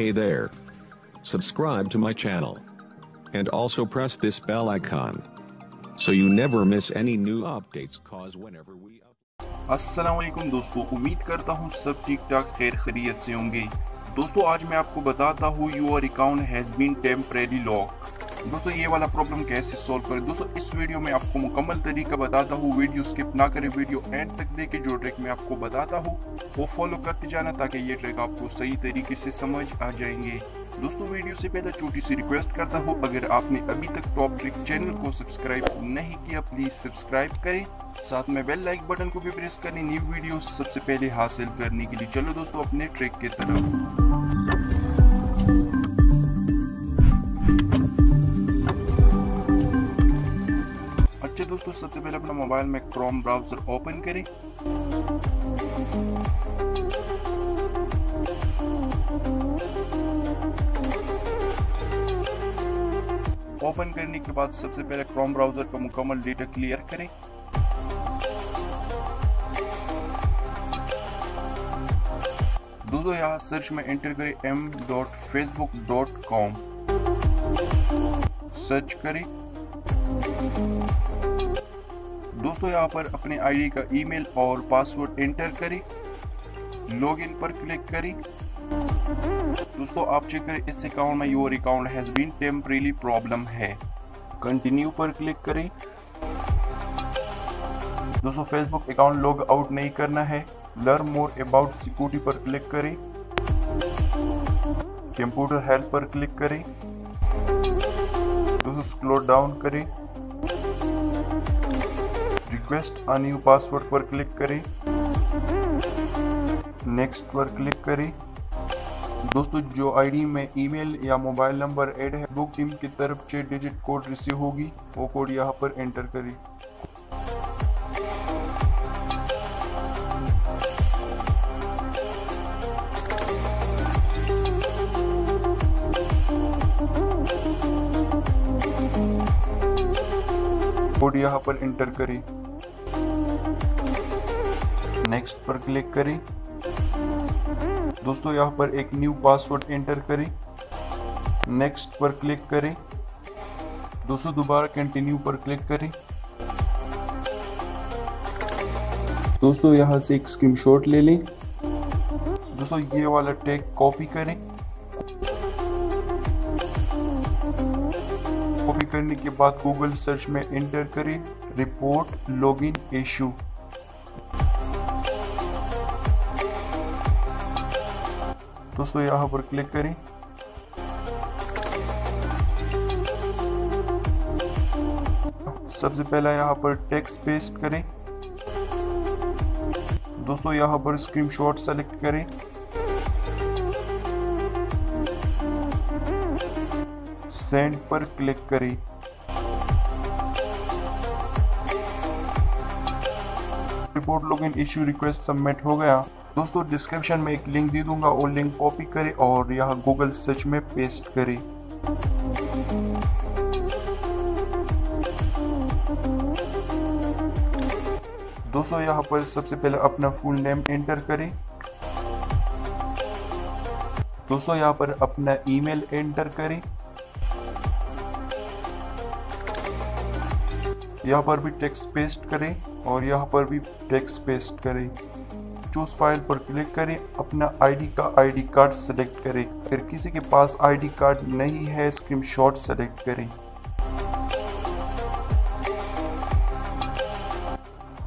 Hey there. Subscribe to my channel. And also press this bell icon. So you never miss any new updates cause whenever we upload. अस्सलामुअलैकुम दोस्तों, उम्मीद करता हूँ सब ठीक ठाक खैर खैरियत से होंगे। दोस्तों आज मैं आपको बताता हूँ your account has been temporary lock. दोस्तों ये वाला प्रॉब्लम कैसे सॉल्व करें, दोस्तों इस वीडियो में आपको मुकम्मल तरीका बताता हूँ। वीडियो स्किप ना करें, वीडियो एंड तक देखें। जो ट्रिक मैं आपको बताता हूँ वो फॉलो करते जाना ताकि ये ट्रिक आपको सही तरीके से समझ आ जाएंगे। दोस्तों वीडियो से पहले छोटी सी रिक्वेस्ट करता हूँ, अगर आपने अभी तक टॉप ट्रिक चैनल को सब्सक्राइब नहीं किया प्लीज़ सब्सक्राइब करें, साथ में बेल लाइक बटन को भी प्रेस करें न्यू वीडियो सबसे पहले हासिल करने के लिए। चलो दोस्तों अपने ट्रिक की तरफ। दोस्तों सबसे पहले अपना मोबाइल में क्रोम ब्राउजर ओपन करें। ओपन करने के बाद सबसे पहले क्रोम ब्राउजर का मुकम्मल डेटा क्लियर करें। दोस्तों यहाँ सर्च में एंटर करें m.facebook.com, सर्च करें। दोस्तों यहाँ पर अपने आईडी का ईमेल और पासवर्ड एंटर करें, लॉगिन पर क्लिक करें। दोस्तों आप चेक करें इस अकाउंट में your account has been temporary problem है, कंटिन्यू पर क्लिक करें। दोस्तों फेसबुक अकाउंट लॉग आउट नहीं करना है, लर्न मोर अबाउट सिक्योरिटी पर क्लिक करें, कंप्यूटर हेल्प पर क्लिक करें। दोस्तों स्क्रॉल डाउन करें, रिक्वेस्ट अ न्यू पासवर्ड पर क्लिक करें, नेक्स्ट पर क्लिक करें। दोस्तों जो आईडी में ईमेल या मोबाइल नंबर ऐड है वो टीम की तरफ 6 डिजिट कोड रिसीव होगी, वो कोड यहाँ पर एंटर करें। कोड यहाँ पर एंटर करें, नेक्स्ट पर क्लिक करें। दोस्तों यहाँ पर एक न्यू पासवर्ड एंटर करें, नेक्स्ट पर क्लिक करें। दोस्तों दोबारा कंटिन्यू पर क्लिक करें। दोस्तों यहाँ से एक स्क्रीनशॉट ले लें। दोस्तों ये वाला टैग कॉपी करें, कॉपी करने के बाद गूगल सर्च में एंटर करें रिपोर्ट लॉगिन इशू। दोस्तों यहाँ पर क्लिक करें। सबसे पहला यहाँ पर टेक्स्ट पेस्ट करें। दोस्तों यहाँ पर स्क्रीनशॉट सेलेक्ट करें। सेंड पर क्लिक करें। Report login issue request submit हो गया। दोस्तों डिस्क्रिप्शन में एक लिंक दे दूंगा, वो लिंक कॉपी करें और यहाँ गूगल सर्च में पेस्ट करें। दोस्तों यहाँ पर सबसे पहले अपना फुल नेम एंटर करें। दोस्तों यहाँ पर अपना ईमेल एंटर करें। यहाँ पर भी टेक्स्ट पेस्ट करें और यहाँ पर भी टेक्स्ट पेस्ट करें। चूज फाइल पर क्लिक करें, अपना आईडी कार्ड सेलेक्ट करें। अगर किसी के पास आईडी कार्ड नहीं है स्क्रीनशॉट सेलेक्ट करें।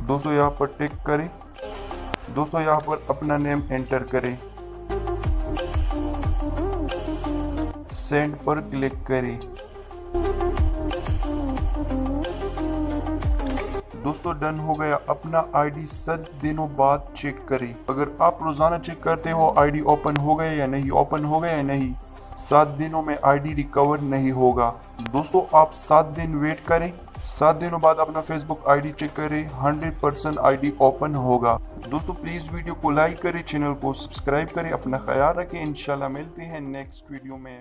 दोस्तों यहाँ पर टिक करें। दोस्तों यहाँ पर अपना नेम एंटर करें, सेंड पर क्लिक करें। दोस्तों डन हो गया। अपना आईडी 7 दिनों बाद चेक करें। अगर आप रोजाना चेक करते हो आईडी ओपन हो गया या नहीं, ओपन हो गया या नहीं, 7 दिनों में आईडी रिकवर नहीं होगा। दोस्तों आप 7 दिन वेट करें, 7 दिनों बाद अपना फेसबुक आईडी चेक करें, 100% आईडी ओपन होगा। दोस्तों प्लीज वीडियो को लाइक करें, चैनल को सब्सक्राइब करें, अपना ख्याल रखें। इंशाल्लाह मिलते हैं नेक्स्ट वीडियो में।